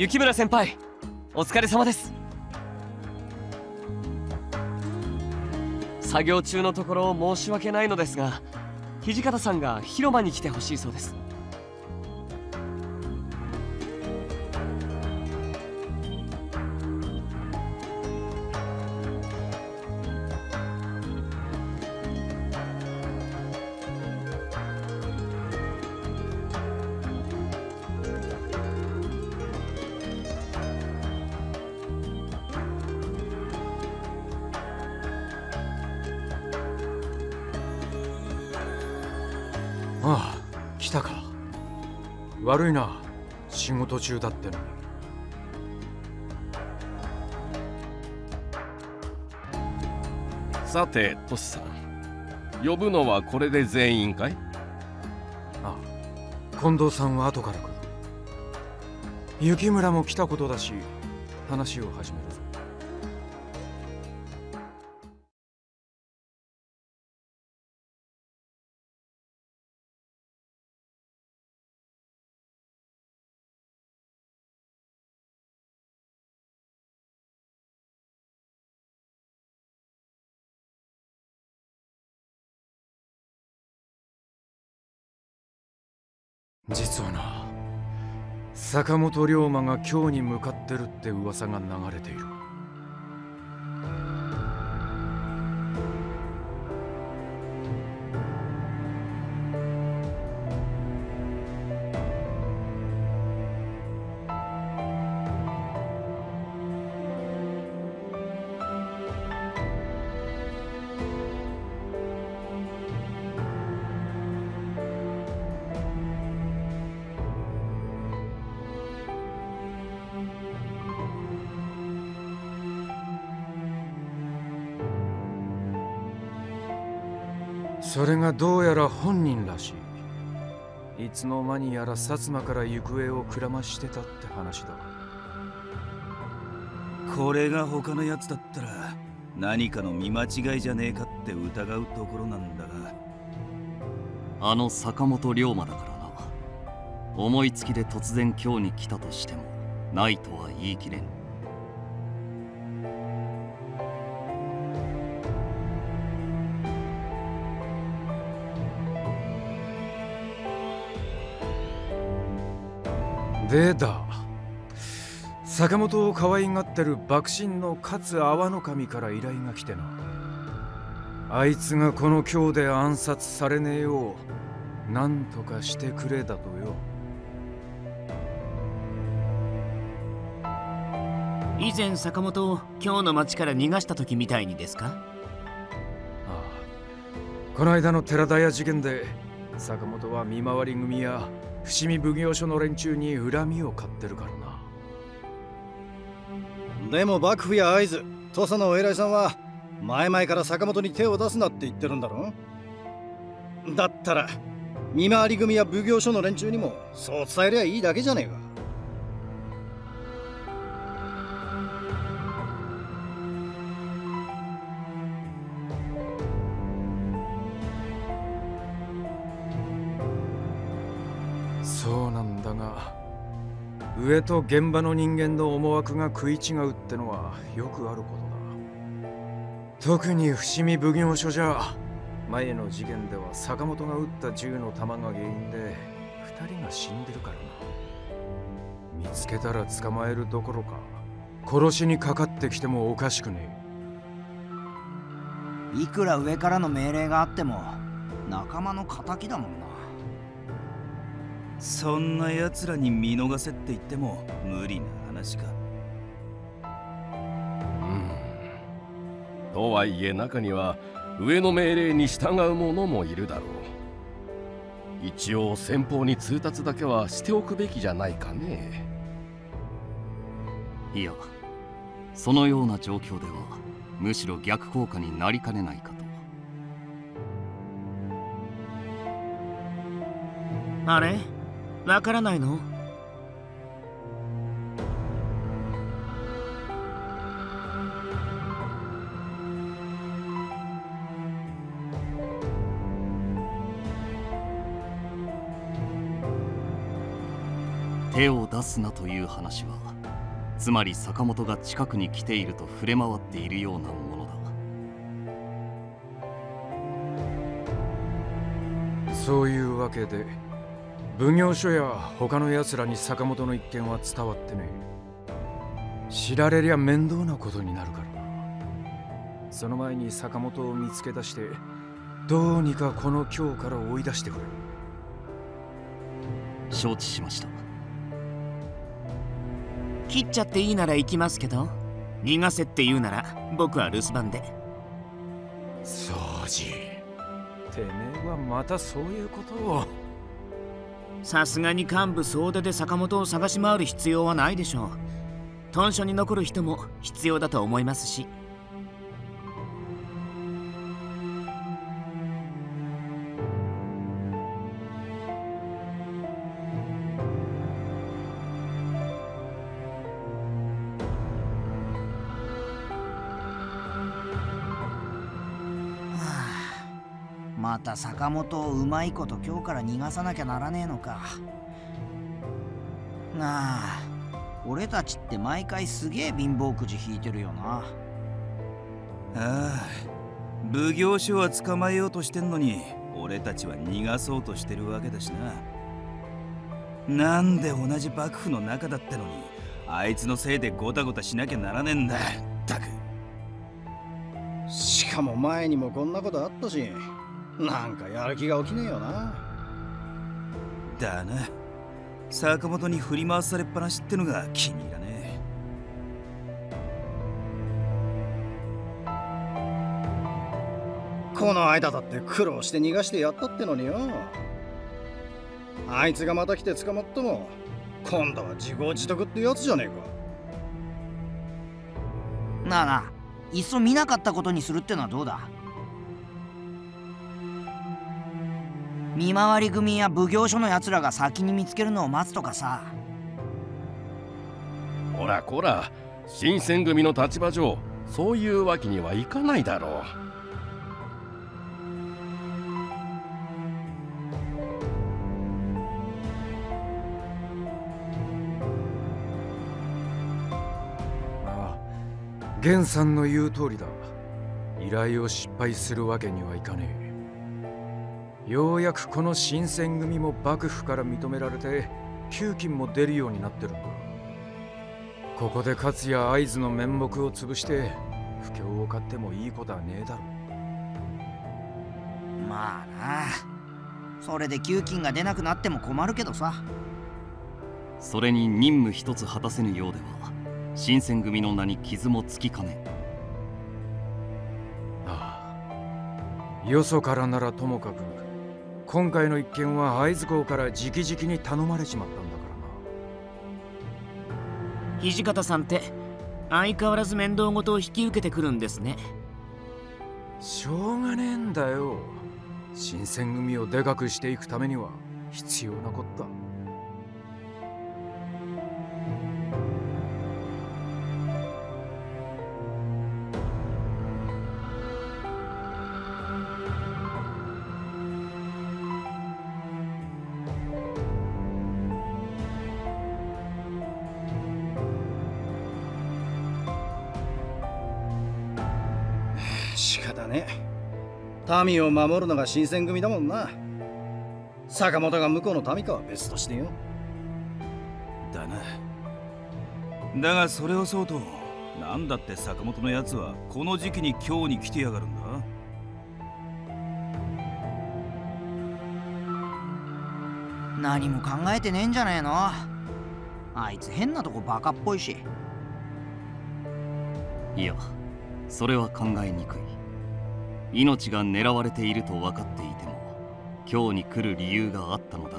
雪村先輩、お疲れ様です。作業中のところ申し訳ないのですが、土方さんが広場に来てほしいそうです。ああ、来たか。悪いな、仕事中だってのに。さてトシさん、呼ぶのはこれで全員かい？ああ、近藤さんは後から来る。雪村も来たことだし、話を始めるぞ。実はな、坂本龍馬が京に向かってるって噂が流れている。それがどうやら本人らしい。いつの間にやら薩摩から行方をくらましてたって話だ。これが他のやつだったら何かの見間違いじゃねえかって疑うところなんだが、あの坂本龍馬だからな。思いつきで突然京に来たとしてもないとは言い切れん。でだ、坂本を可愛がってる幕臣の勝阿波の守から依頼が来てな。あいつがこの京で暗殺されねえようなんとかしてくれだとよ。以前坂本を京の町から逃がした時みたいにですか？ああ、この間の寺田屋事件で坂本は見回り組や伏見奉行所の連中に恨みを買ってるからな。でも幕府や会津、土佐のお偉いさんは前々から坂本に手を出すなって言ってるんだろ。だったら見回り組や奉行所の連中にもそう伝えりゃいいだけじゃねえか。そうなんだが、上と現場の人間の思惑が食い違うってのはよくあることだ。特に伏見奉行所じゃ、前の事件では坂本が撃った銃の弾が原因で2人が死んでるからな。見つけたら捕まえるどころか殺しにかかってきてもおかしくねえ。いくら上からの命令があっても仲間の敵だもんな。そんな奴らに見逃せって言っても無理な話か。とはいえ中には上の命令に従う者もいるだろう。一応先方に通達だけはしておくべきじゃないかね。いや、そのような状況ではむしろ逆効果になりかねないかと。あれ、わからないの？手を出すなという話は、つまり坂本が近くに来ていると触れ回っているようなものだ。そういうわけで、奉行所や他の奴らに坂本の一件は伝わってねえ。知られりゃ面倒なことになるからな。その前に坂本を見つけ出して、どうにかこの京から追い出してくれ。承知しました。切っちゃっていいなら行きますけど、逃がせって言うなら僕は留守番で。掃除。てめえはまたそういうことを。さすがに幹部総出で坂本を探し回る必要はないでしょう。屯所に残る人も必要だと思いますし。また坂本をうまいこと今日から逃がさなきゃならねえのか。なあ、俺たちって毎回すげえ貧乏くじ引いてるよな。ああ、奉行所は捕まえようとしてんのに、俺たちは逃がそうとしてるわけだしな。なんで同じ幕府の中だったのに、あいつのせいでゴタゴタしなきゃならねえんだ、ったく。しかも前にもこんなことあったし。なんかやる気が起きねえよな。だな。坂本に振り回されっぱなしってのが気に入らねえ。この間だって苦労して逃がしてやったってのによ。あいつがまた来て捕まっても、今度は自業自得ってやつじゃねえか。なあなあ、いっそ見なかったことにするってのはどうだ。見回り組や奉行所のやつらが先に見つけるのを待つとかさ。ほらこら、新選組の立場上、そういうわけにはいかないだろう。ああ、源さんの言う通りだ。依頼を失敗するわけにはいかねえ。ようやくこの新選組も幕府から認められて、給金も出るようになってるんだ。ここで勝谷や会津の面目を潰して不況を買ってもいいことはねえだろ。まあな、それで給金が出なくなっても困るけどさ。それに任務一つ果たせぬようでは、新選組の名に傷もつきかね。ああ、よそからならともかく、今回の一件は会津公から直々に頼まれちまったんだからな。土方さんって相変わらず面倒ごとを引き受けてくるんですね。しょうがねえんだよ。新選組をでかくしていくためには必要なことだ。仕方ねえ。民を守るのが新選組だもんな。坂本が向こうの民かは別としてよ。だな。だがそれをそうと、なんだって坂本のやつはこの時期に京に来てやがるんだ。何も考えてねえんじゃねえの。あいつ変なとこバカっぽいし。いや、それは考えにくい。命が狙われていると分かっていても、京に来る理由があったのだろ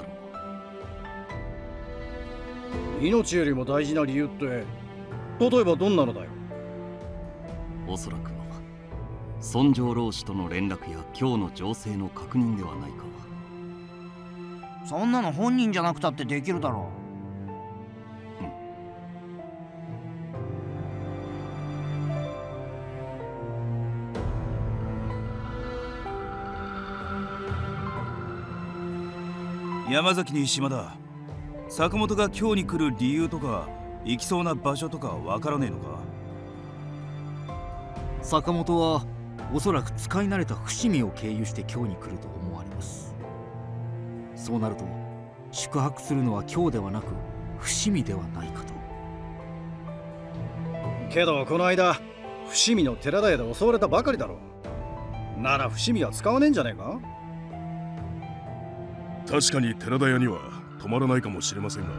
う。命よりも大事な理由って、例えばどんなのだよ。おそらくは、尊上老師との連絡や京の情勢の確認ではないか。そんなの本人じゃなくたってできるだろう。山崎に島だ。坂本が京に来る理由とか行きそうな場所とかわからねえのか？坂本はおそらく使い慣れた伏見を経由して京に来ると思われます。そうなると宿泊するのは京ではなく伏見ではないかと。けどこの間伏見の寺田屋で襲われたばかりだろ。なら伏見は使わねえんじゃねえか？確かに寺田屋には泊まらないかもしれませんが、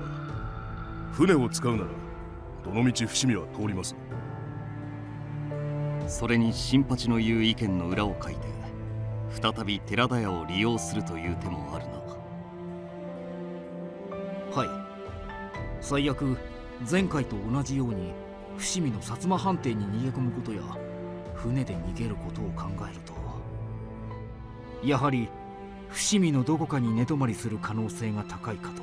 船を使うならどの道伏見は通ります。それに新八の言う意見の裏を書いて再び寺田屋を利用するという手もあるな。はい、最悪前回と同じように伏見の薩摩藩邸に逃げ込むことや船で逃げることを考えると、やはり伏見のどこかに寝泊まりする可能性が高いかと。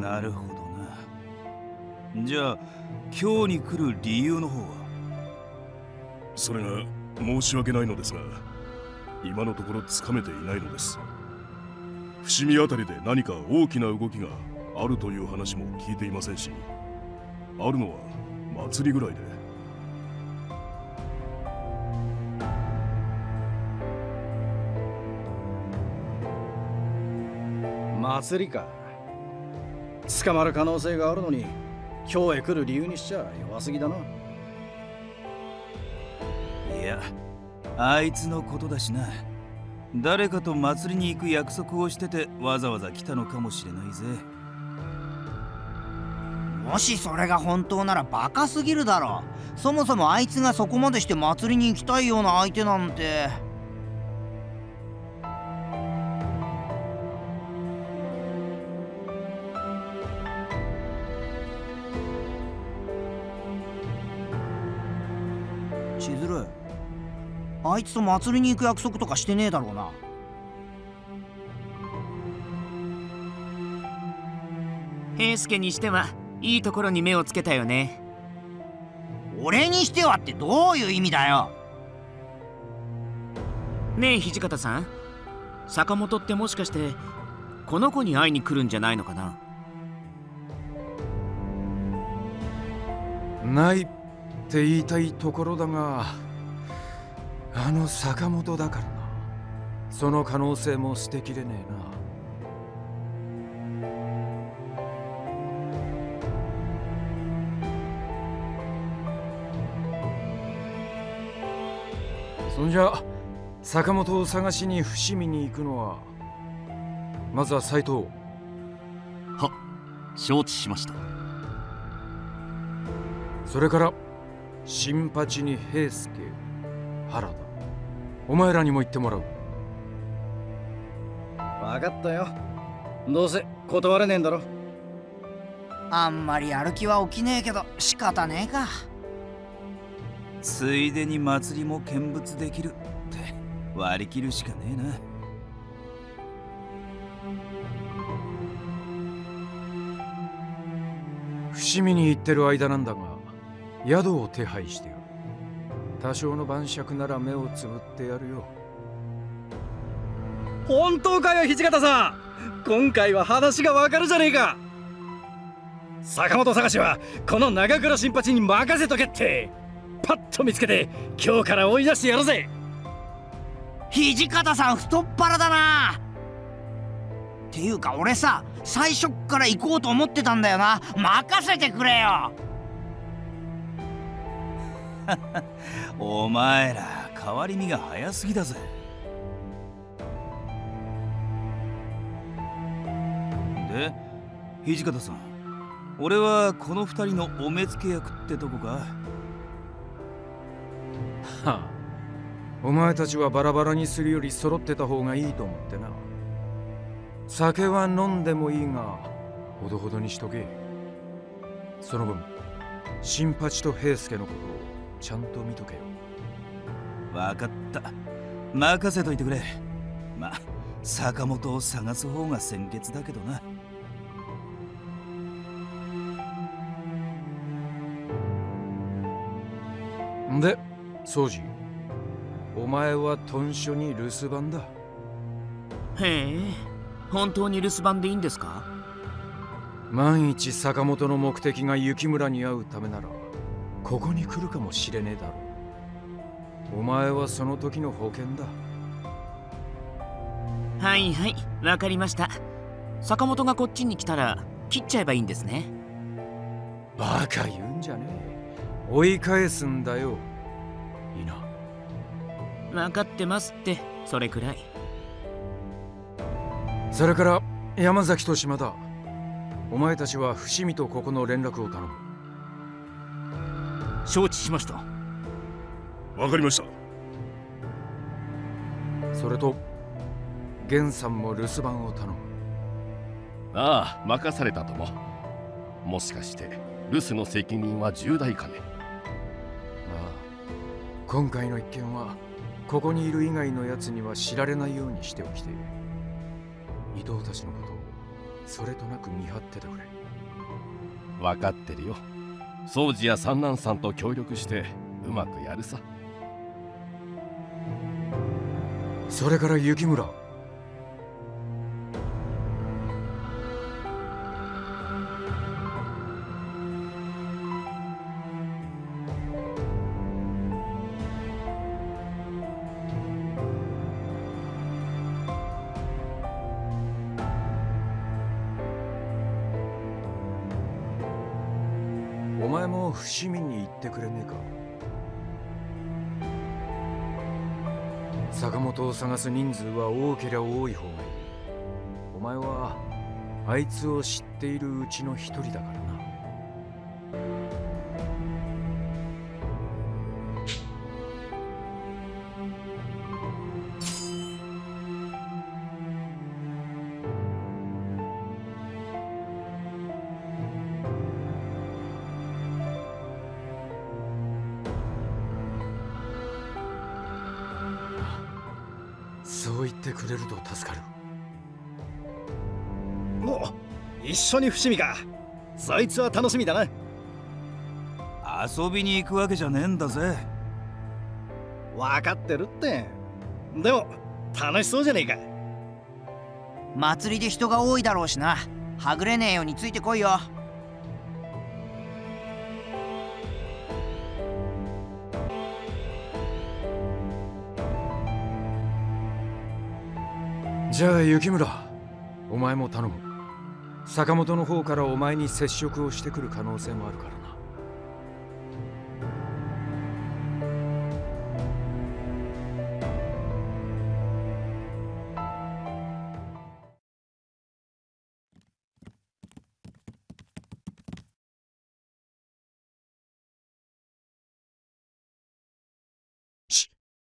なるほどな。じゃあ京に来る理由の方は？それが申し訳ないのですが、今のところつかめていないのです。伏見あたりで何か大きな動きがあるという話も聞いていませんし、あるのは祭りぐらいで。祭りか。捕まる可能性があるのに京へ来る理由にしちゃ弱すぎだな。いや、あいつのことだしな。誰かと祭りに行く約束をしててわざわざ来たのかもしれないぜ。もしそれが本当ならバカすぎるだろ。そもそもあいつがそこまでして祭りに行きたいような相手なんて。千鶴、あいつと祭りに行く約束とかしてねえだろうな。平助にしてはいいところに目をつけたよね。俺にしてはってどういう意味だよ。ねえ土方さん、坂本ってもしかしてこの子に会いに来るんじゃないのかな？ないって言いたいところだが、あの坂本だからな。その可能性も捨てきれねえな。そんじゃ坂本を探しに伏見に行くのは、まずは斎藤。は、承知しました。それから新八に平助、原田、お前らにも行ってもらう。分かったよ。どうせ断れねえんだろ。あんまりやる気は起きねえけど仕方ねえか。ついでに祭りも見物できるって割り切るしかねえな。伏見に行ってる間なんだが、宿を手配してよ。多少の晩酌なら目をつぶってやるよ。本当かよ土方さん、今回は話がわかるじゃねえか。坂本探しはこの長倉新八に任せとけって、パッと見つけて今日から追い出してやるぜ。土方さん太っ腹だな。っていうか俺さ、最初から行こうと思ってたんだよな。任せてくれよ。お前ら変わり身が早すぎだぜ。で土方さん、俺はこの2人のお目付け役ってとこか？はあ、お前たちはバラバラにするより揃ってた方がいいと思ってな。酒は飲んでもいいがほどほどにしとけ。その分新八と平助のことをちゃんと見とけよ。わかった、任せといてくれ。まあ坂本を探す方が先決だけどな。で宗次、お前は屯所に留守番だ。へえ、本当に留守番でいいんですか？万一坂本の目的が雪村に会うためなら、ここに来るかもしれねえだろう。お前はその時の保険だ。はいはい、わかりました。坂本がこっちに来たら切っちゃえばいいんですね。バカ言うんじゃねえ。追い返すんだよ。いいな。分かってますって、それくらい。それから山崎と島田、お前たちは伏見とここの連絡を頼む。承知しました。わかりました。それと源さんも留守番を頼む。ああ、任されたとも。もしかして留守の責任は重大かね。ああ、今回の一件はここにいる以外のやつには知られないようにしておきて、伊藤たちのことをそれとなく見張っててくれ。分かってるよ。掃除や三男さんと協力してうまくやるさ。それから雪村、お前も伏見に行ってくれねえか。坂本を探す人数は多けりゃ多い方がいい。お前はあいつを知っているうちの一人だからな。そう言ってくれると助かる。おっ、一緒に伏見か。そいつは楽しみだな。遊びに行くわけじゃねえんだぜ。分かってるって。でも楽しそうじゃねえか。祭りで人が多いだろうしな。はぐれねえようについてこいよ。じゃあ雪村、お前も頼む。坂本の方からお前に接触をしてくる可能性もあるからな。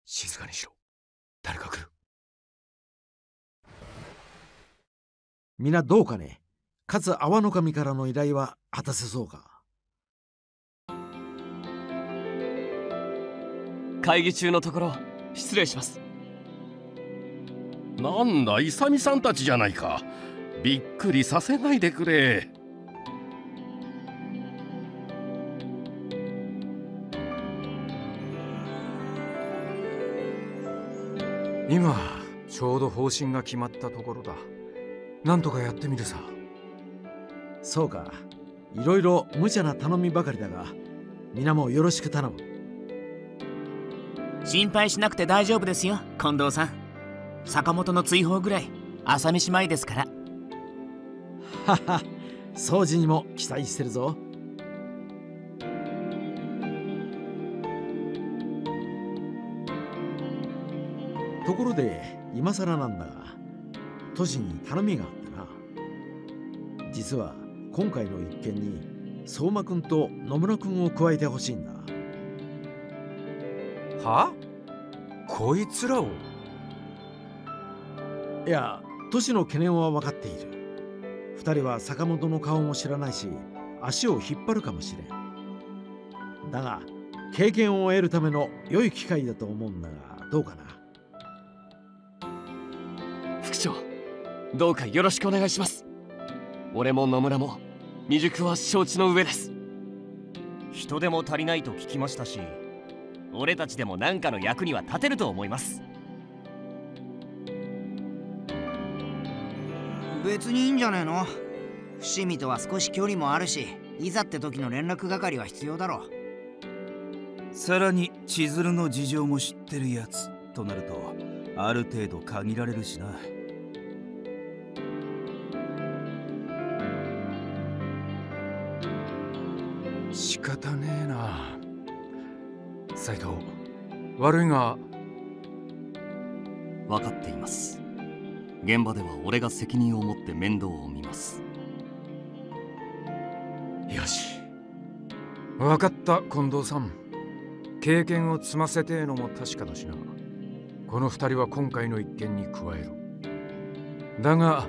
静かにしろ。誰か来る。みなどうかね。かつ阿波の神からの依頼は果たせそうか。会議中のところ失礼します。なんだ、イサミさんたちじゃないか。びっくりさせないでくれ。今ちょうど方針が決まったところだ。なんとかやってみるさ。そうか。いろいろ無茶な頼みばかりだが、皆もよろしく頼む。心配しなくて大丈夫ですよ、近藤さん。坂本の追放ぐらい朝飯前ですから。はは、掃除にも期待してるぞ。ところで今更なんだが、都市に頼みがあったな。実は今回の一件に相馬君と野村君を加えてほしいんだ。はあ？こいつらを？いや、都市の懸念は分かっている。二人は坂本の顔も知らないし、足を引っ張るかもしれん。だが経験を得るための良い機会だと思うんだが、どうかな。副長、どうかよろしくお願いします。俺も野村も未熟は承知の上です。人手も足りないと聞きましたし、俺たちでも何かの役には立てると思います。別にいいんじゃねえの。伏見とは少し距離もあるし、いざって時の連絡係は必要だろう。さらに千鶴の事情も知ってるやつとなると、ある程度限られるしな。仕方ねえな。斉藤、悪いが。分かっています。現場では俺が責任を持って面倒を見ます。よし、分かった。近藤さん、経験を積ませてえのも確かだしな。この2人は今回の一件に加える。だが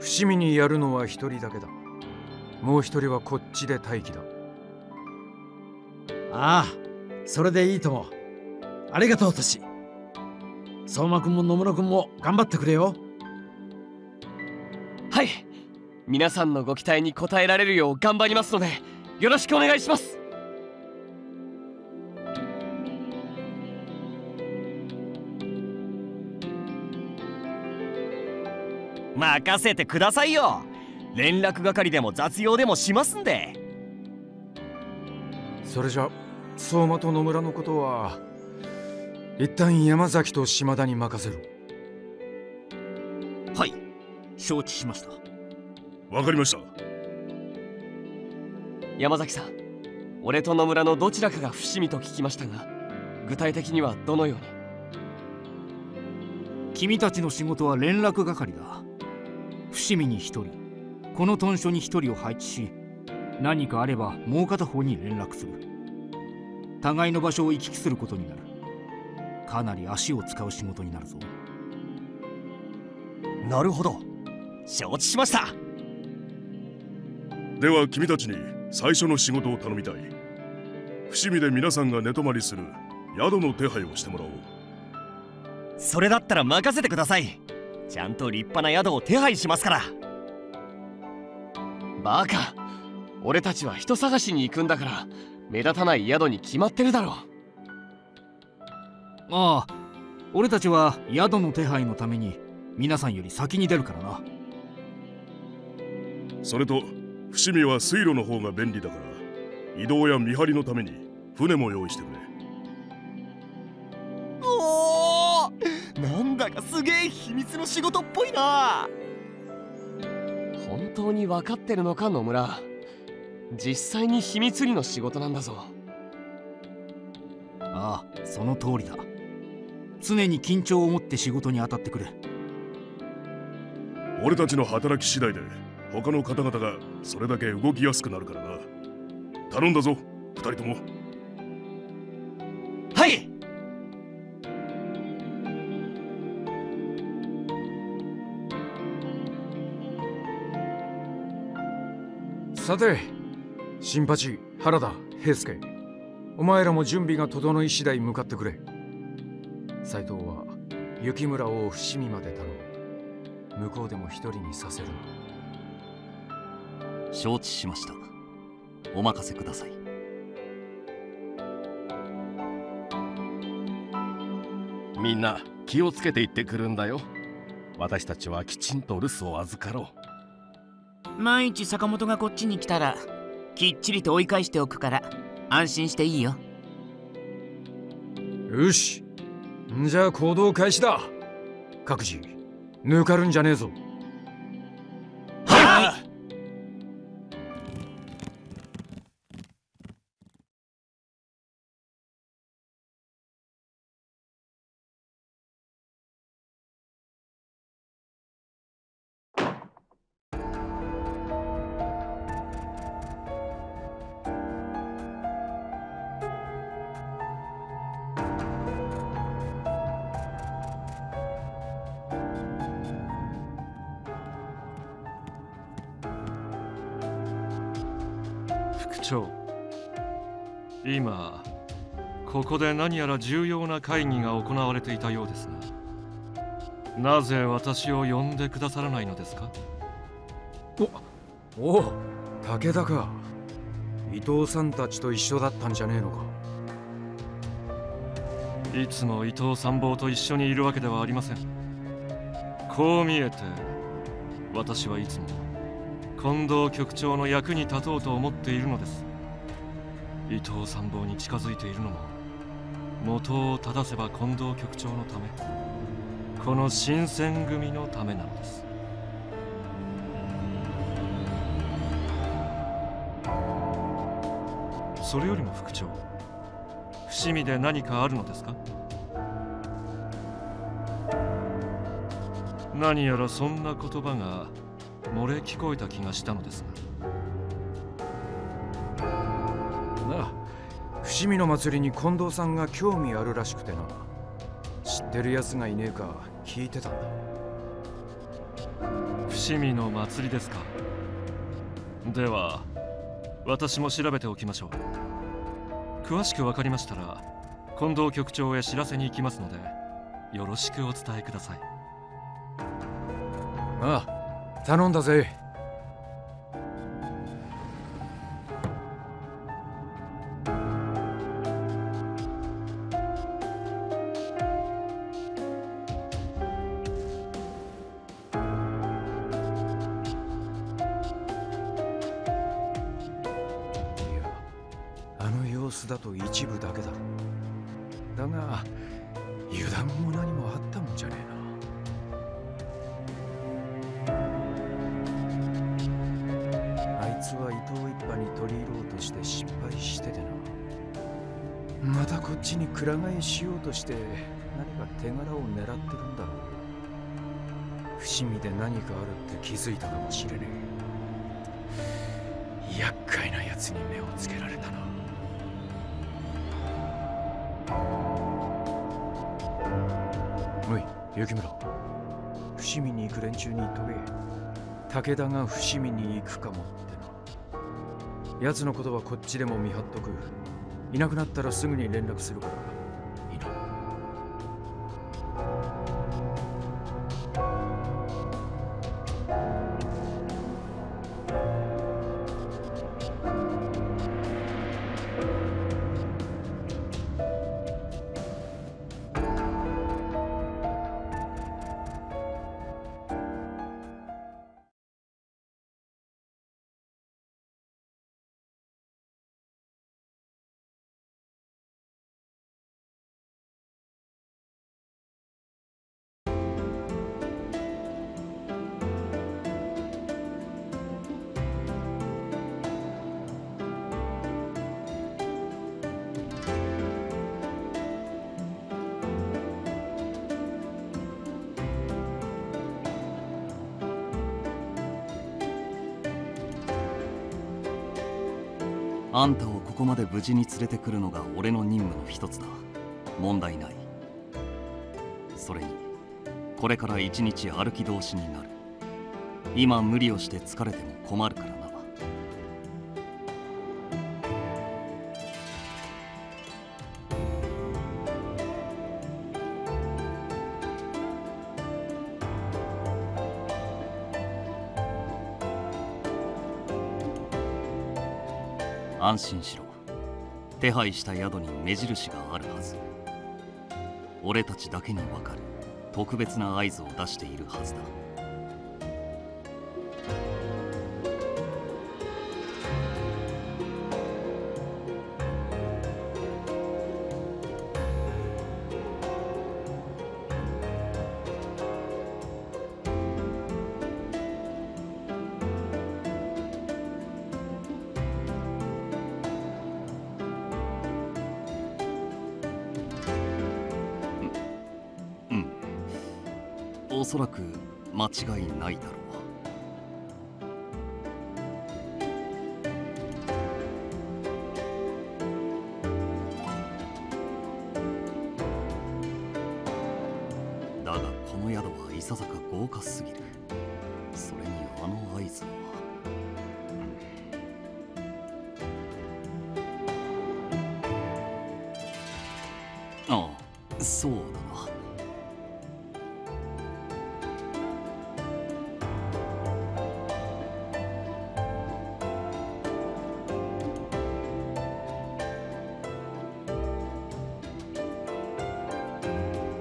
伏見にやるのは1人だけだ。もう1人はこっちで待機だ。ああ、それでいいとも。ありがとう、トシ。相馬君も野村君も頑張ってくれよ。はい、皆さんのご期待に応えられるよう頑張りますので、よろしくお願いします。任せてくださいよ。連絡係でも雑用でもしますんで。それじゃ相馬と野村のことは一旦山崎と島田に任せろ。はい、承知しました。わかりました。山崎さん、俺と野村のどちらかが伏見と聞きましたが、具体的にはどのように？君たちの仕事は連絡係だ。伏見に1人、この屯所に1人を配置し、何かあればもう片方に連絡する。互いの場所を行き来することになる。かなり足を使う仕事になるぞ。なるほど、承知しました。では君たちに最初の仕事を頼みたい。伏見で皆さんが寝泊まりする宿の手配をしてもらおう。それだったら任せてください。ちゃんと立派な宿を手配しますから。バカ、俺たちは人探しに行くんだから、目立たない宿に決まってるだろう。ああ、俺たちは宿の手配のために皆さんより先に出るからな。それと伏見は水路の方が便利だから、移動や見張りのために船も用意してくれ。おお、なんだかすげえ秘密の仕事っぽいな。本当に分かってるのか野村、実際に秘密裏の仕事なんだぞ。ああ、その通りだ。常に緊張を持って仕事に当たってくれ。俺たちの働き次第で他の方々がそれだけ動きやすくなるからな。頼んだぞ、2人とも。はい。さて、新八、原田、平介、お前らも準備が整い次第向かってくれ。斉藤は雪村を伏見まで頼む。向こうでも一人にさせる。承知しました。お任せください。みんな気をつけて行ってくるんだよ。私たちはきちんと留守を預かろう。万一坂本がこっちに来たら、きっちりと追い返しておくから安心していいよ。よし、じゃあ行動開始だ。各自抜かるんじゃねえぞ。はい。今ここで何やら重要な会議が行われていたようですが、なぜ私を呼んでくださらないのですか？おお、武田か。伊藤さんたちと一緒だったんじゃねえのか。いつも伊藤参謀と一緒にいるわけではありません。こう見えて私はいつも近藤局長の役に立とうと思っているのです。伊藤参謀に近づいているのも元を正せば近藤局長のため、この新選組のためなのです。それよりも副長、伏見で何かあるのですか？何やらそんな言葉が漏れ聞こえた気がしたのですが。なあ、伏見の祭りに近藤さんが興味あるらしくてな。知ってるやつがいねえか聞いてたんだ。伏見の祭りですか。では私も調べておきましょう。詳しく分かりましたら近藤局長へ知らせに行きますので、よろしくお伝えください。ああ、頼んだぜ。いや、あの様子だと一部だけだ。だが油断も何もあったもんじゃねえな。伊藤一派に取り入ろうとして失敗しててな。またこっちにくら替えしようとして何か手柄を狙ってるんだろう。伏見で何かあるって気づいたかもしれねえ。厄介なやつに目をつけられたな。おい雪村、伏見に行く連中に問え。武田が伏見に行くかもってな。奴のことはこっちでも見張っとく。いなくなったらすぐに連絡するからいいな。あんたをここまで無事に連れてくるのが俺の任務の一つだ。問題ない。それにこれから一日歩き通しになる。今無理をして疲れても困るからな。安心しろ。手配した宿に目印があるはず。俺たちだけにわかる特別な合図を出しているはずだ。おそらく間違いないだろう。だがこの宿はいささか豪華すぎる。それにあの合図は。ああ、そうだな。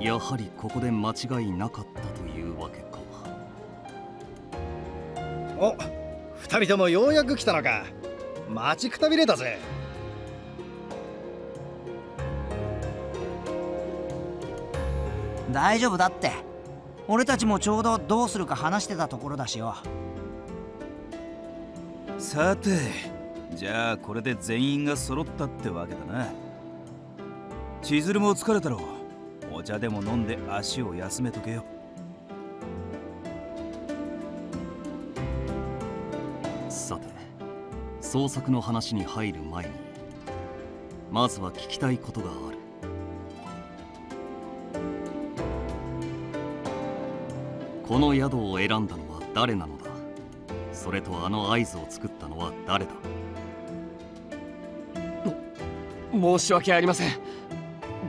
やはりここで間違いなかったというわけか。お、二人ともようやく来たのか。待ちくたびれたぜ。大丈夫だって、俺たちもちょうどどうするか話してたところだしよ。さて、じゃあこれで全員が揃ったってわけだな。千鶴も疲れたろう。お茶でも飲んで足を休めとけよ。さて、捜索の話に入る前にまずは聞きたいことがある。この宿を選んだのは誰なのだ。それとあの合図を作ったのは誰だ。申し訳ありません。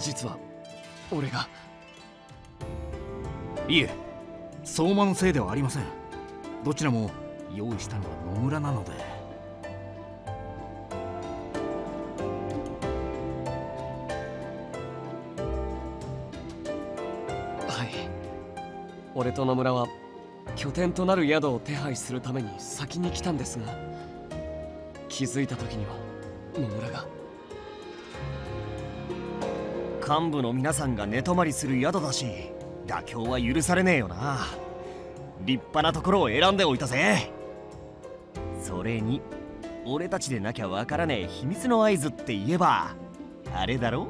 実は俺が。いえ、相馬のせいではありません。どちらも用意したのは野村なので。はい、俺と野村は拠点となる宿を手配するために先に来たんですが、気づいた時には野村が。幹部の皆さんが寝泊まりする宿だし、妥協は許されねえよな。立派なところを選んでおいたぜ。それに俺たちでなきゃわからねえ秘密の合図って言えばあれだろ。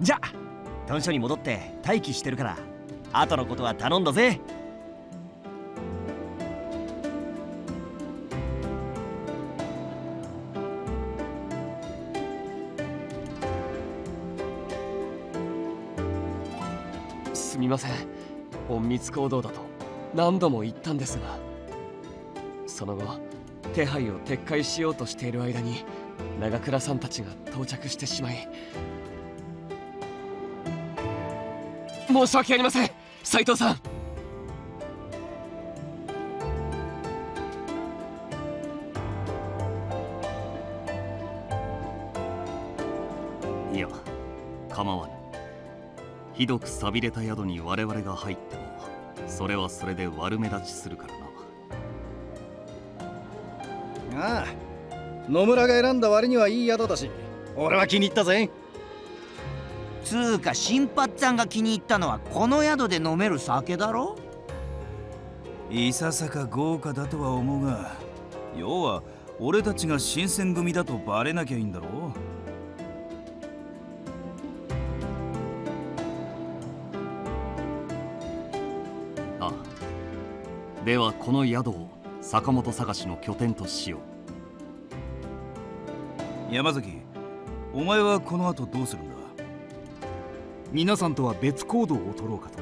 じゃあ屯所に戻って待機してるから、後のことは頼んだぜ。すみません、隠密行動だと何度も言ったんですが、その後手配を撤回しようとしている間に長倉さんたちが到着してしまい。申し訳ありません、斉藤さん。いや、構わぬ。ひどく寂れた宿に我々が入ってもそれはそれで悪目立ちするからな。ああ、野村が選んだ割にはいい宿だし、俺は気に入ったぜ。つうか新八さんが気に入ったのはこの宿で飲める酒だろ。いささか豪華だとは思うが、要は俺たちが新選組だとバレなきゃいいんだろう。ではこの宿を坂本探しの拠点としよう。山崎、お前はこの後どうするんだ。皆さんとは別行動を取ろうかと。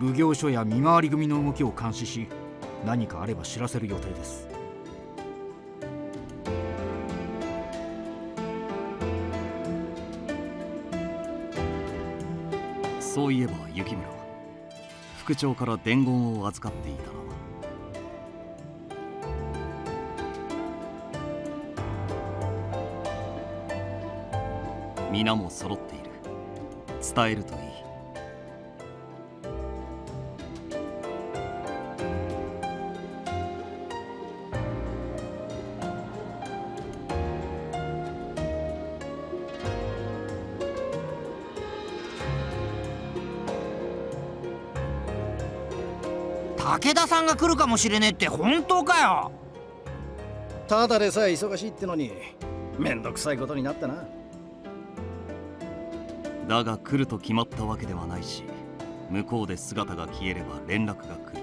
奉行所や見回り組の動きを監視し、何かあれば知らせる予定です。そういえば雪村、副長から伝言を預かっていたのは。皆も揃っている。伝えるといい。武田さんが来るかもしれねえって本当かよ。ただでさえ忙しいってのにめんどくさいことになったな。だが来ると決まったわけではないし、向こうで姿が消えれば連絡が来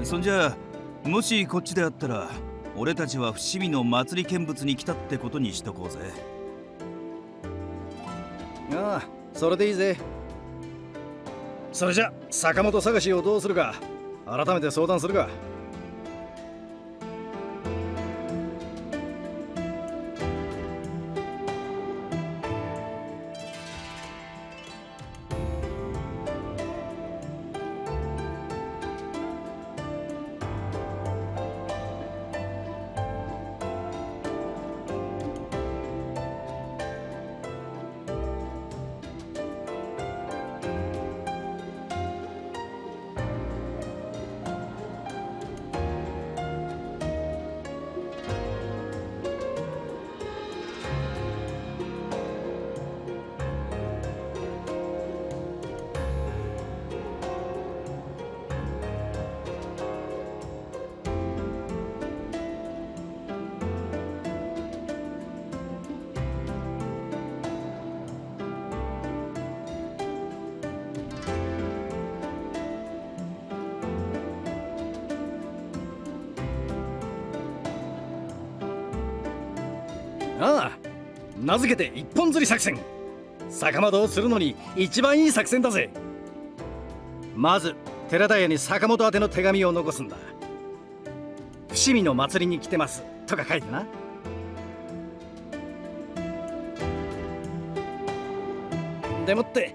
る。そんじゃあ、もしこっちであったら俺たちは伏見の祭り見物に来たってことにしとこうぜ。ああ、それでいいぜ。それじゃ坂本探しをどうするか改めて相談するか。ああ、名付けて一本釣り作戦。酒窓をするのに一番いい作戦だぜ。まず寺田屋に坂本宛ての手紙を残すんだ。伏見の祭りに来てますとか書いてな。でもって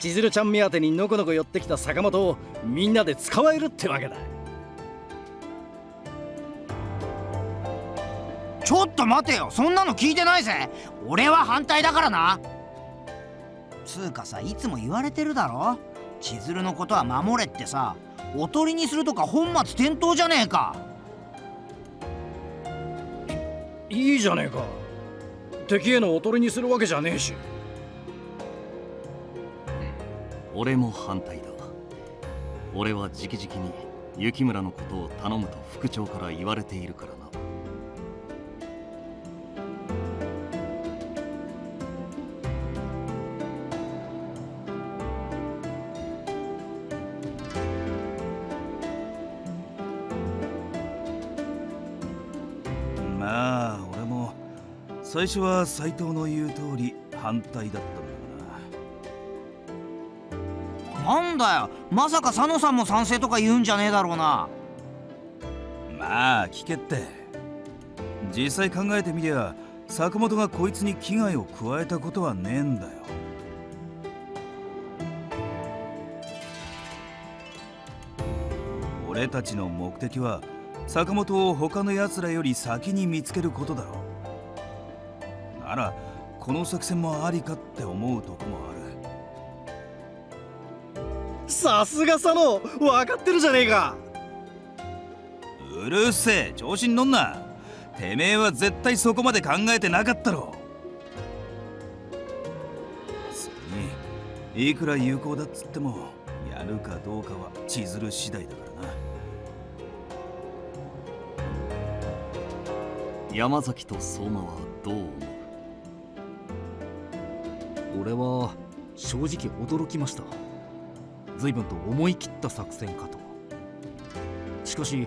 千鶴ちゃん目当てにのこのこ寄ってきた坂本をみんなで捕まえるってわけだ。ちょっと待てよ、そんなの聞いてないぜ。俺は反対だからな。つうかさ、いつも言われてるだろ、千鶴のことは守れってさ。おとりにするとか本末転倒じゃねえか。いいじゃねえか。敵へのおとりにするわけじゃねえし。俺も反対だ。俺は直々に雪村のことを頼むと副長から言われているからな。まあ俺も最初は斎藤の言う通り反対だった。なんだよ、まさか佐野さんも賛成とか言うんじゃねえだろうな。まあ聞けって。実際考えてみりゃ坂本がこいつに危害を加えたことはねえんだよ。俺たちの目的は坂本を他のやつらより先に見つけることだろう。ならこの作戦もありかって思うとこもある。さすが佐野、分かってるじゃねえか。うるせえ、調子に乗んな。てめえは絶対そこまで考えてなかったろ。それにいくら有効だっつってもやるかどうかは千鶴次第だからな。山崎と相馬はどう思う？俺は正直驚きました。随分と思い切った作戦かと。しかし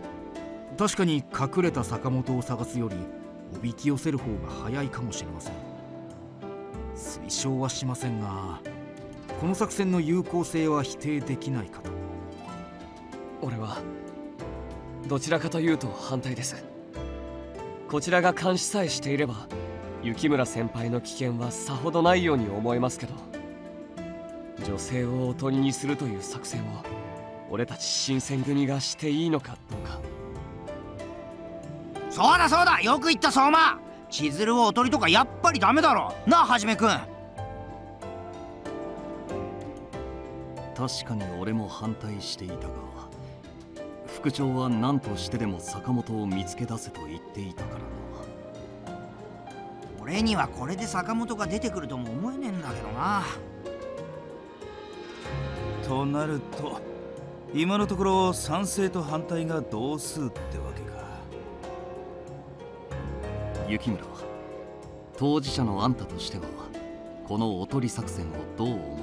確かに隠れた坂本を探すよりおびき寄せる方が早いかもしれません。推奨はしませんがこの作戦の有効性は否定できないかと。俺はどちらかというと反対です。こちらが監視さえしていれば雪村先輩の危険はさほどないように思いますけど、女性をおとりにするという作戦を俺たち新選組がしていいのかどうか。そうだそうだ、よく言った相馬。千鶴をおとりとかやっぱりダメだろなあ、はじめくん。確かに俺も反対していたが副長は何としてでも坂本を見つけ出せと言っていたからな。俺にはこれで坂本が出てくるとも思えねえんだけどな。となると今のところ賛成と反対が同数ってわけか。雪村、当事者のあんたとしてはこのおとり作戦をどう思う？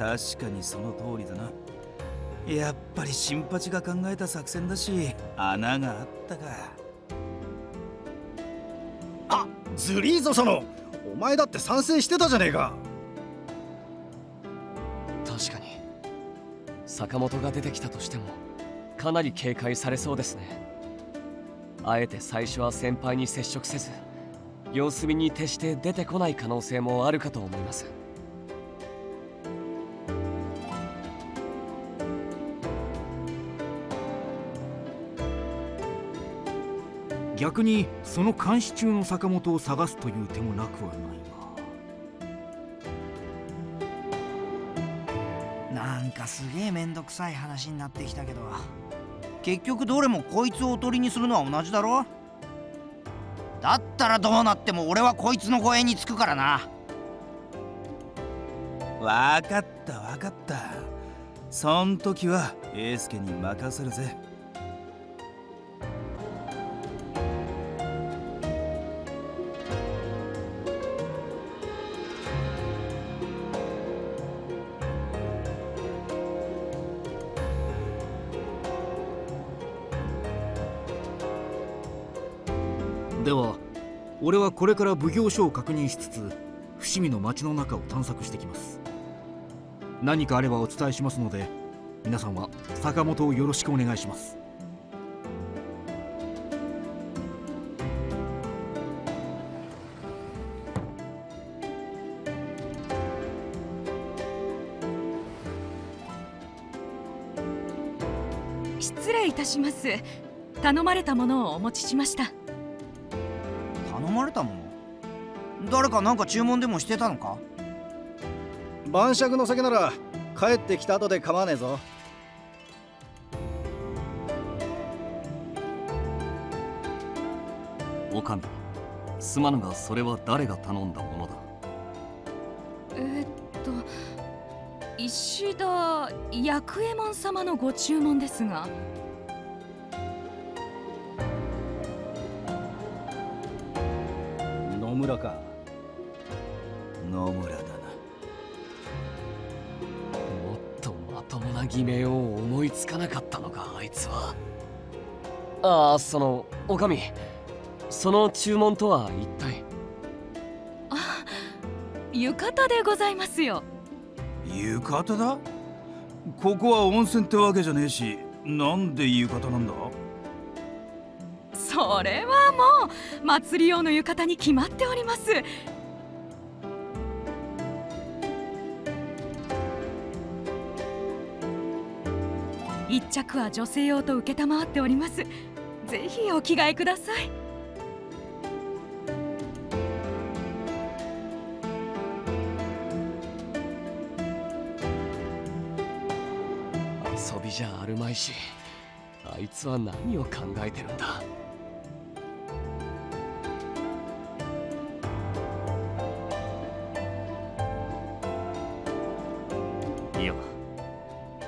確かにその通りだな。やっぱり新八が考えた作戦だし穴があったか。あっ、ずりーぞ佐野、お前だって賛成してたじゃねえか。確かに坂本が出てきたとしてもかなり警戒されそうですね。あえて最初は先輩に接触せず様子見に徹して出てこない可能性もあるかと思います。逆にその監視中の坂本を探すという手もなくはないが。なんかすげえめんどくさい話になってきたけど、結局どれもこいつをおとりにするのは同じだろ。ったらどうなっても俺はこいつの護衛につくからな。わかったわかった、そん時は英介に任せるぜ。では俺はこれから奉行所を確認しつつ伏見の町の中を探索してきます。何かあればお伝えしますので、皆さんは坂本をよろしくお願いします。失礼いたします。頼まれたものをお持ちしました。頼まれたもの？誰か何か注文でもしてたのか？晩酌の酒なら帰ってきた後で構わねえぞ。おかみ、すまぬがそれは誰が頼んだものだ？石田薬右衛門様のご注文ですが。野村か。野村だ。偽名を思いつかなかったのか、あいつは。ああ、おかみ、その注文とは一体？あ、浴衣でございますよ。浴衣だ？ここは温泉ってわけじゃねえし、なんで浴衣なんだ？それはもう、祭り用の浴衣に決まっております。一着は女性用と受けたまわっております。ぜひお着替えください。遊びじゃあるまいし、あいつは何を考えてるんだ。いや、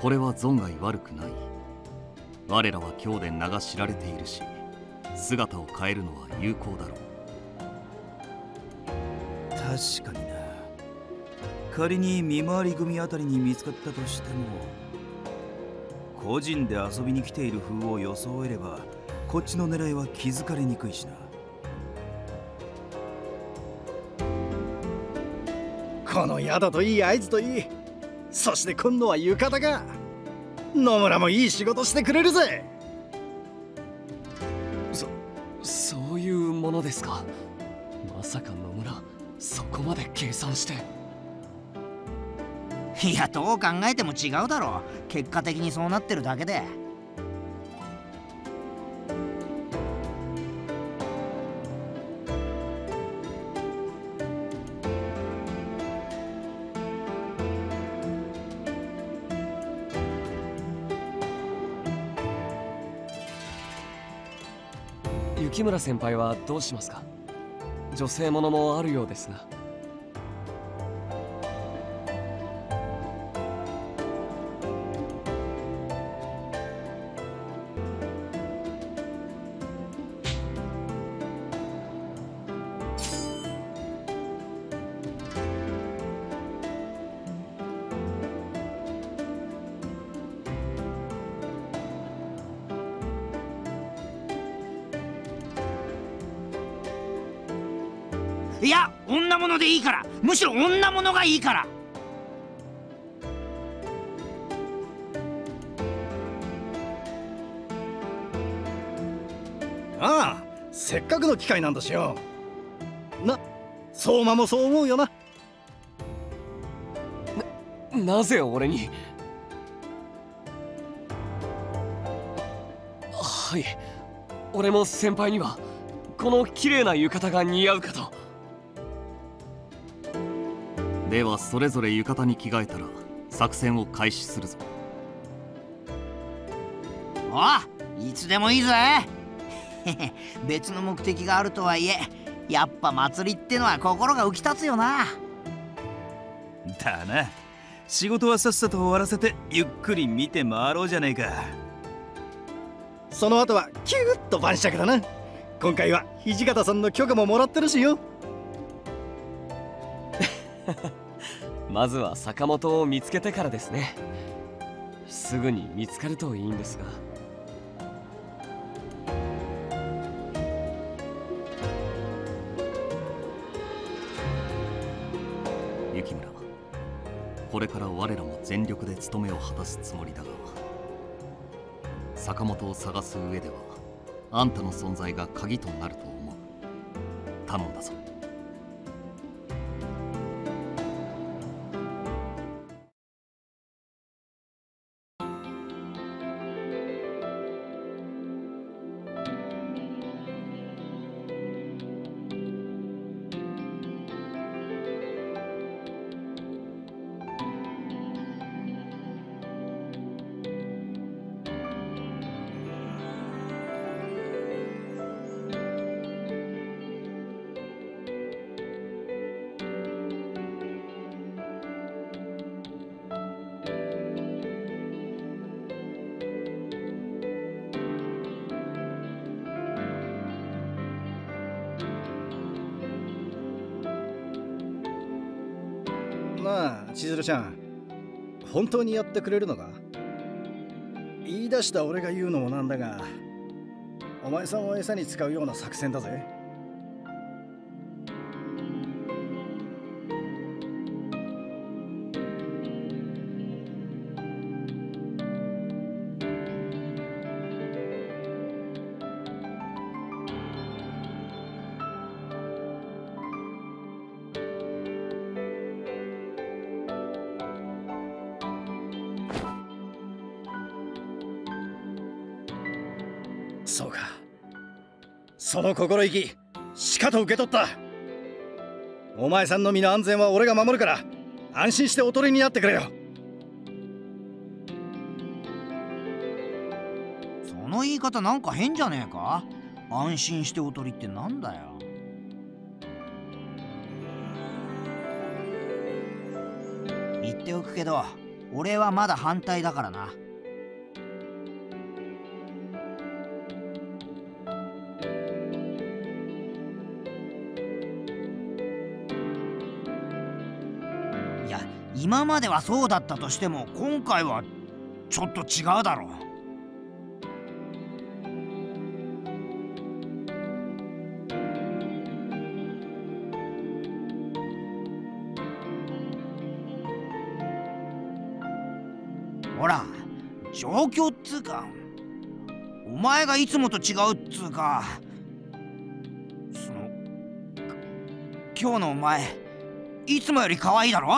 これは存外悪くない。我らは京で名が知られているし、姿を変えるのは有効だろう。確かにな。仮に見回り組あたりに見つかったとしても、個人で遊びに来ている風を装えればこっちの狙いは気づかれにくいしな。この宿といい、合図といい、そして今度は浴衣か。野村もいい仕事してくれるぜ。そういうものですか。まさか野村、そこまで計算して。いや、どう考えても違うだろう。結果的にそうなってるだけで。木村先輩はどうしますか？女性ものもあるようですが。いや、女物でいいから。むしろ女物がいいから。ああ、せっかくの機会なんだしよ。な、相馬もそう思うよな。なぜ俺に？はい、俺も先輩にはこの綺麗な浴衣が似合うかと。ではそれぞれ浴衣に着替えたら作戦を開始するぞ。おいつでもいいぜ。別の目的があるとはいえ、やっぱ祭りってのは心が浮き立つよな。だな。仕事はさっさと終わらせてゆっくり見て回ろうじゃねえか。その後はキューッと晩酌だな。今回は土方さんの許可ももらってるしよ。まずは坂本を見つけてからですね。すぐに見つかるといいんですが。雪村、これから我らも全力で務めを果たすつもりだが、坂本を探す上ではあんたの存在が鍵となると思う。頼んだぞ。千鶴ちゃん、本当にやってくれるのか？言い出した俺が言うのもなんだが、お前さんを餌に使うような作戦だぜ。そうか、その心意気しかと受け取った。お前さんの身の安全は俺が守るから、安心しておとりになってくれよ。その言い方なんか変じゃねえか。安心しておとりってなんだよ。言っておくけど、俺はまだ反対だからな。今まではそうだったとしても、今回はちょっと違うだろう。ほら、状況っつうか、お前がいつもと違うっつうか、その今日のお前、いつもより可愛いだろ。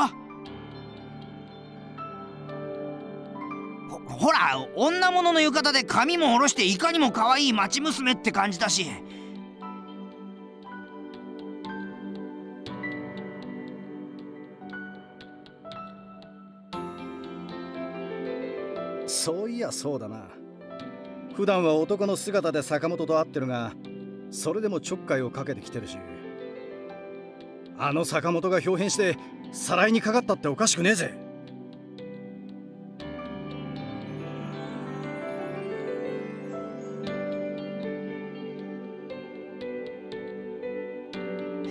ほら、女物の浴衣で髪も下ろして、いかにも可愛い町娘って感じだし。そういやそうだな。普段は男の姿で坂本と会ってるが、それでもちょっかいをかけてきてるし、あの坂本が豹変してさらいにかかったっておかしくねえぜ。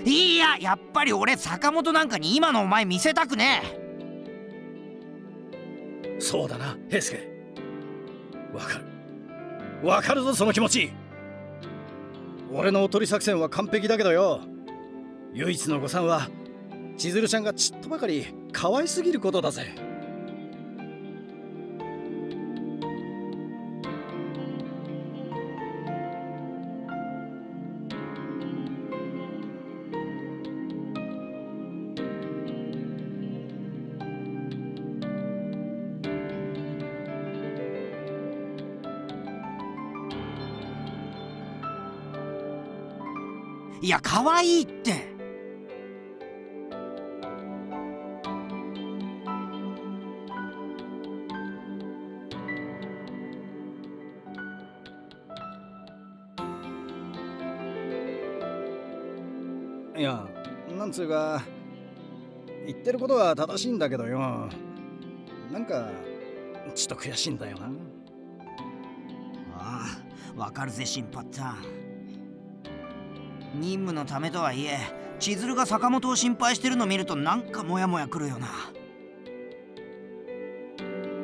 いや、やっぱり俺坂本なんかに今のお前見せたくねえ。そうだな、平介。わかるぞ、その気持ち。俺のおとり作戦は完璧だけどよ、唯一の誤算は千鶴ちゃんがちっとばかり可愛すぎることだぜ。いや、可愛いって。いや、なんつうか言ってることは正しいんだけどよ、なんかちょっと悔しいんだよな。ああ、わかるぜシンパッタン。任務のためとはいえ千鶴が坂本を心配してるの見るとなんかモヤモヤくるよな。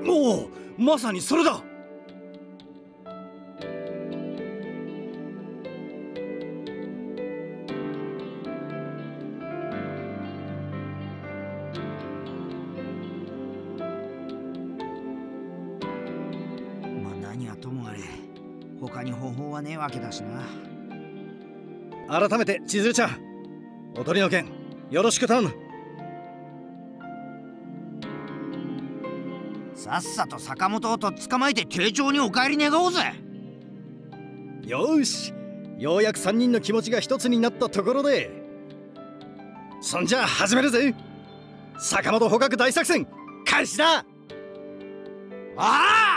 おお、まさにそれだ。他に方法はねえわけだしな。改めて千鶴ちゃん、踊りの件よろしく頼む。さっさと坂本をとっ捕まえて丁重にお帰り願おうぜ。よし、ようやく3人の気持ちが一つになったところで、そんじゃあ始めるぜ。坂本捕獲大作戦開始だ。ああ、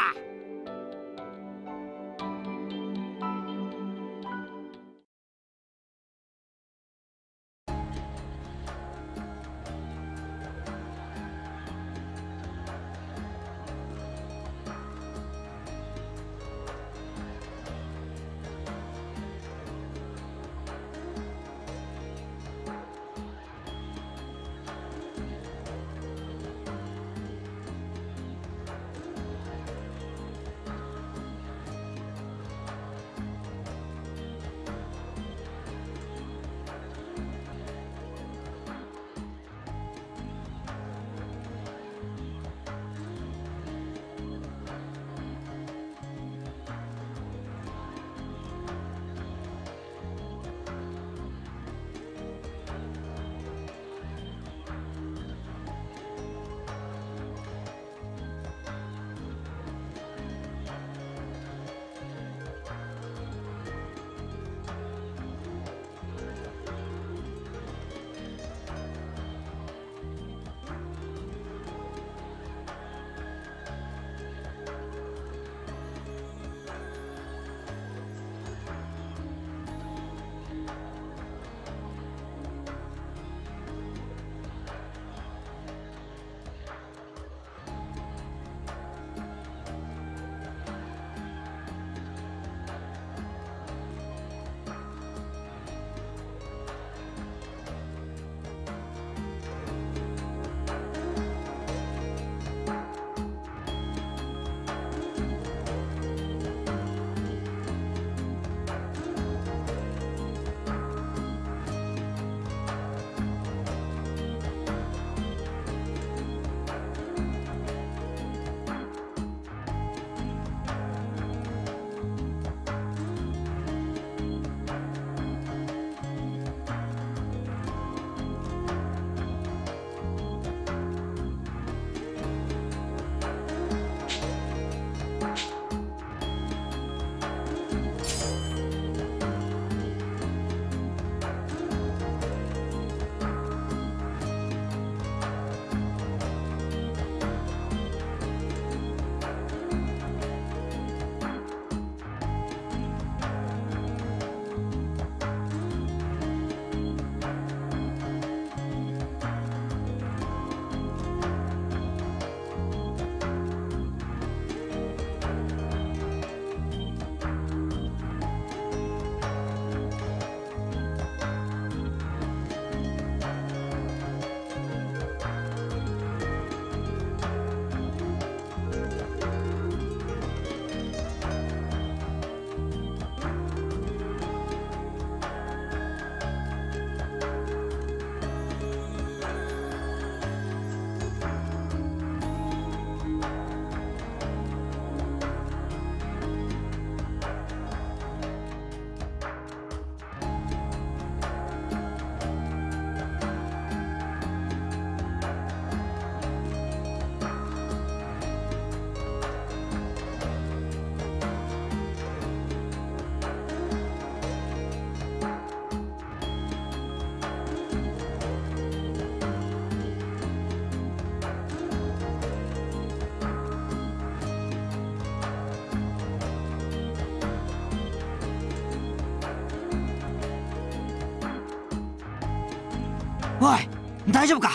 大丈夫か？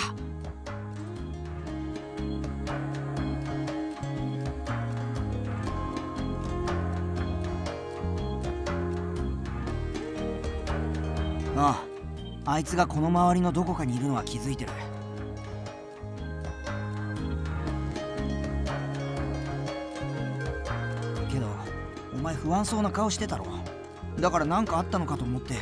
ああ、あいつがこの周りのどこかにいるのは気づいてる。けどお前不安そうな顔してたろ。だから何かあったのかと思って。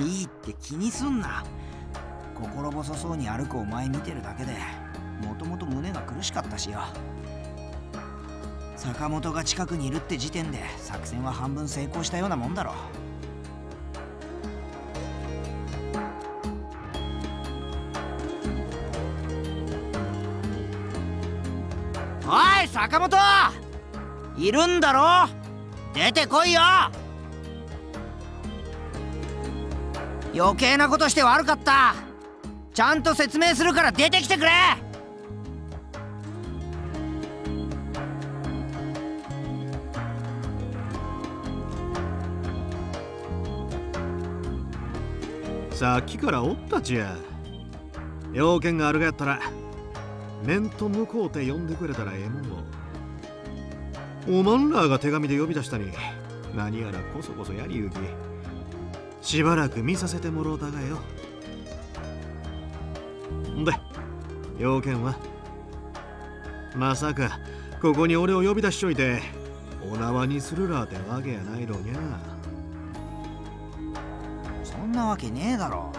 いいって気にすんな。心細そうに歩くお前見てるだけでもともと胸が苦しかったしよ。坂本が近くにいるって時点で作戦は半分成功したようなもんだろ。おい坂本、いるんだろ、出てこいよ。余計なことして悪かった。ちゃんと説明するから出てきてくれ。さっきからおったちや。要件があるがやったら面と向こうて呼んでくれたらええもん。おまんらが手紙で呼び出したに何やらこそこそやりゆき、しばらく見させてもろうたがよ。んで要件は、まさかここに俺を呼び出しちょいてお縄にするらってわけやないろにゃ。そんなわけねえだろ。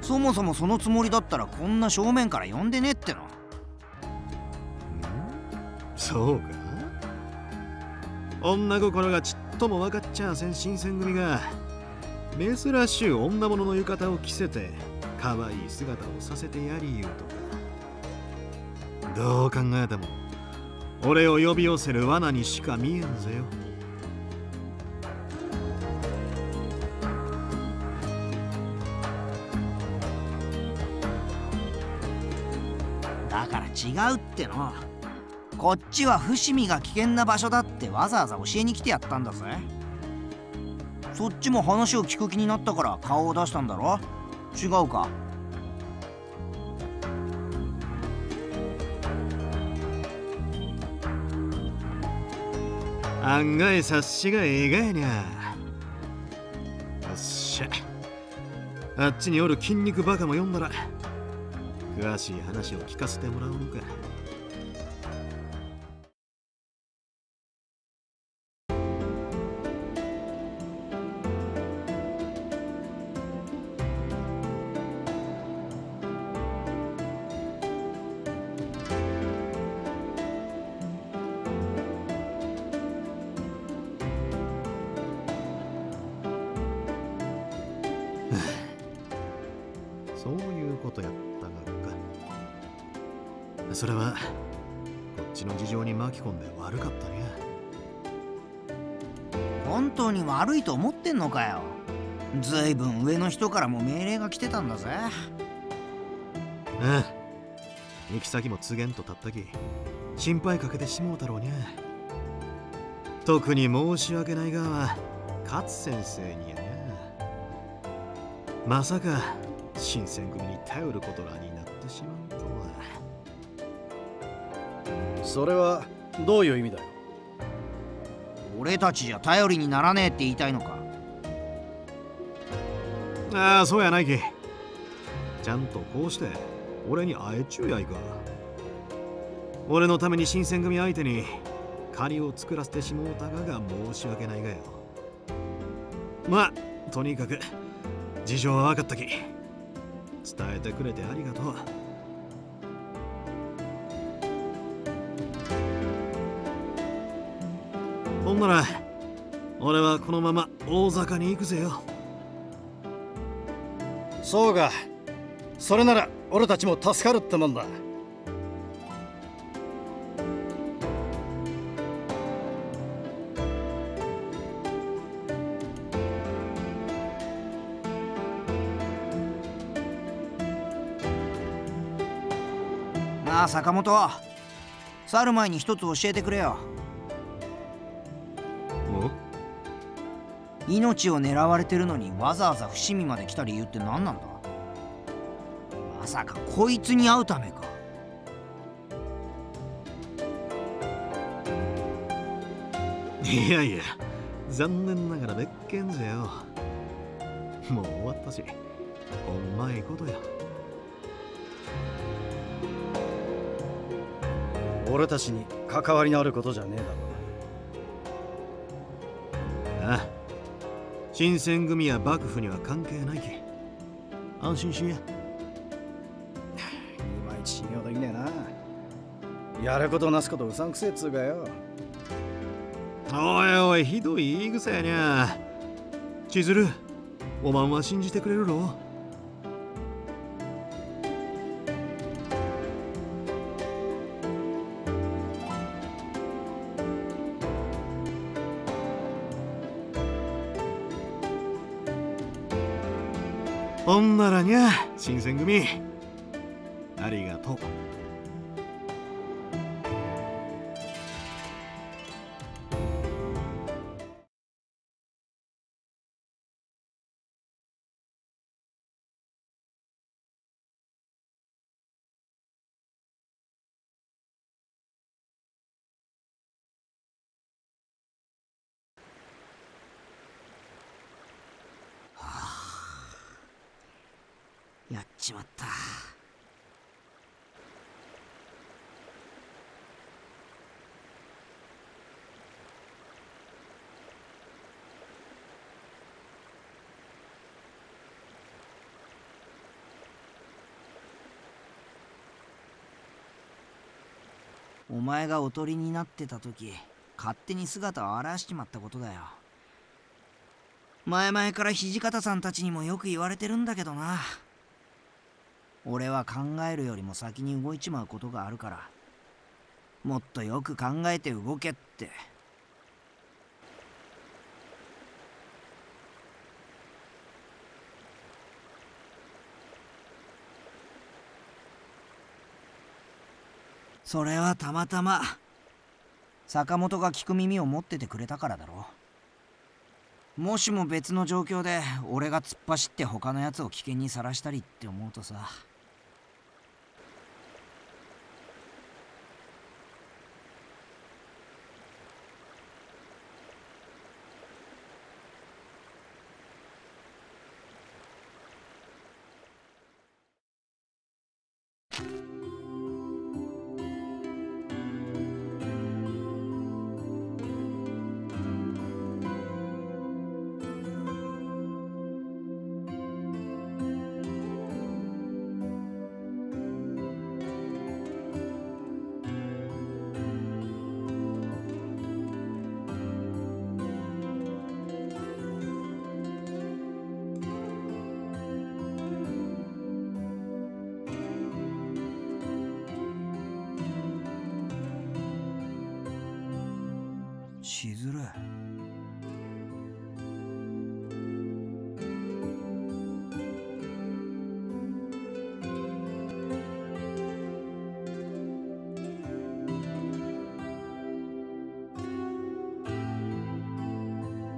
そもそもそのつもりだったらこんな正面から呼んでねえっての。ん？そうか。女心がちっとも分かっちゃあせん新選組が珍しい女物の浴衣を着せて可愛い姿をさせてやりゆうとか。どう考えても俺を呼び寄せる罠にしか見えんぜよ。だから違うっての。こっちは伏見が危険な場所だってわざわざ教えに来てやったんだぜ。そっちも話を聞く気になったから顔を出したんだろ。違うか？案外察しがええがやにゃ。よっしゃ、あっちにおる筋肉バカも呼んだら詳しい話を聞かせてもらおうか。そういうことやったがか。それはこっちの事情に巻き込んで悪かったね。本当に悪いと思ってんのかよ。ずいぶん上の人からも命令が来てたんだぜ。ああ、行き先も告げんとたったき心配かけてしもうたろうにゃ。特に申し訳ないがは勝先生にやな。まさか新選組に頼ることらになってしまうとは。それはどういう意味だよ。俺たちじゃ頼りにならねえって言いたいのか。ああ、そうやないき。ちゃんとこうして俺に会えちゅうやいか。俺のために新選組相手に借りを作らせてしもうたがが申し訳ないがよ。まあとにかく事情は分かったき。伝えてくれてありがとう。ほんなら俺はこのまま大阪に行くぜよ。そうか、それなら俺たちも助かるってもんだ。なあ坂本、去る前に一つ教えてくれよ。命を狙われてるのにわざわざ伏見まで来た理由って何なんだ。まさかこいつに会うためか。いやいや、残念ながら別件じゃよ。もう終わったし、ほんまいことや。俺たちに関わりのあることじゃねえだろ。ああ、新選組や幕府には関係ないき。安心しや。いまいち信用できねえな。やることなすことうさんくせえっつうかよ。おいおい、ひどい言い草やにゃ。千鶴、おまんは信じてくれるろ。ほんならにゃ、新選組ありがとう。やっちまった。お前がおとりになってた時、勝手に姿を現しちまったことだよ。前々から土方さんたちにもよく言われてるんだけどな。俺は考えるよりも先に動いちまうことがあるから、もっとよく考えて動けって。それはたまたま坂本が聞く耳を持っててくれたからだろ。もしも別の状況で俺が突っ走って他のやつを危険にさらしたりって思うとさ。千鶴、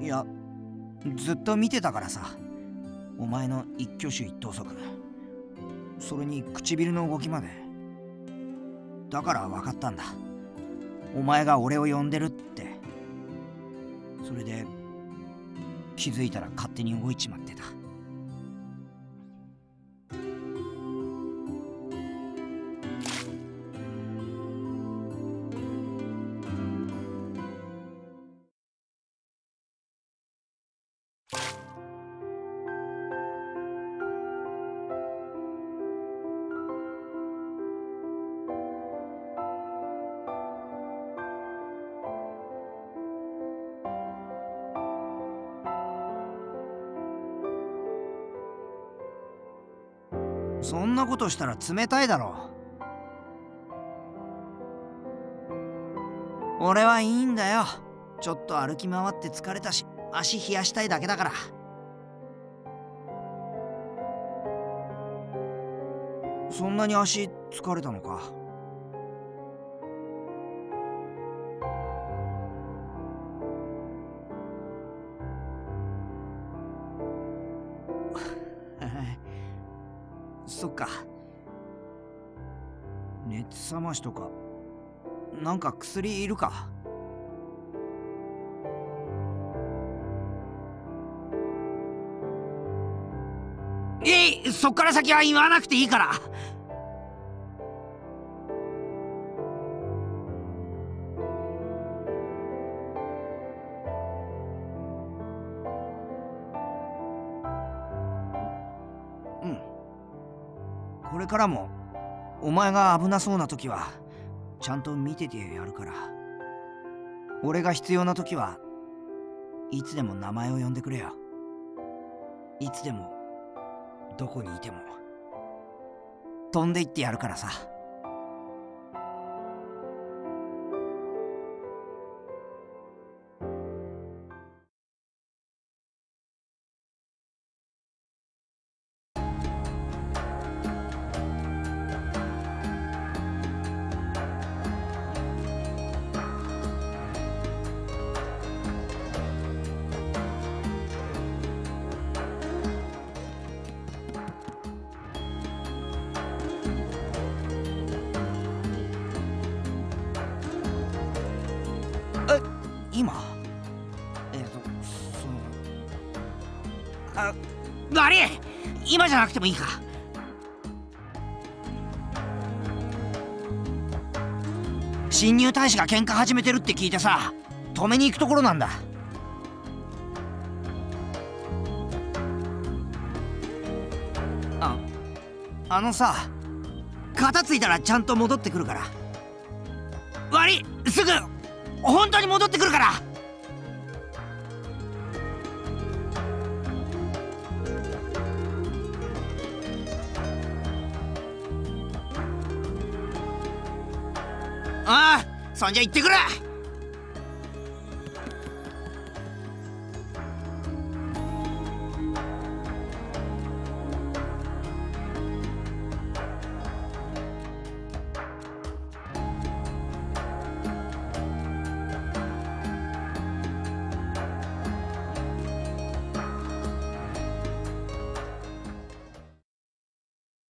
いや、ずっと見てたからさ、お前の一挙手一投足、それに唇の動きまで。だから分かったんだ、お前が俺を呼んでるって。それで気づいたら勝手に動いちまってた。そんなことしたら冷たいだろう。俺はいいんだよ、ちょっと歩き回って疲れたし足冷やしたいだけだから。そんなに足疲れたのか。熱冷ましとか、なんか薬いるか？そっから先は言わなくていいから。これからもお前が危なそうな時はちゃんと見ててやるから、俺が必要な時はいつでも名前を呼んでくれよ。いつでもどこにいても飛んでいってやるからさ。今じゃなくてもいいか。新入隊士が喧嘩始めてるって聞いてさ、止めに行くところなんだ。あのさ、片付いたらちゃんと戻ってくるから。悪い、すぐ本当に戻ってくるから。そんじゃ行ってくる。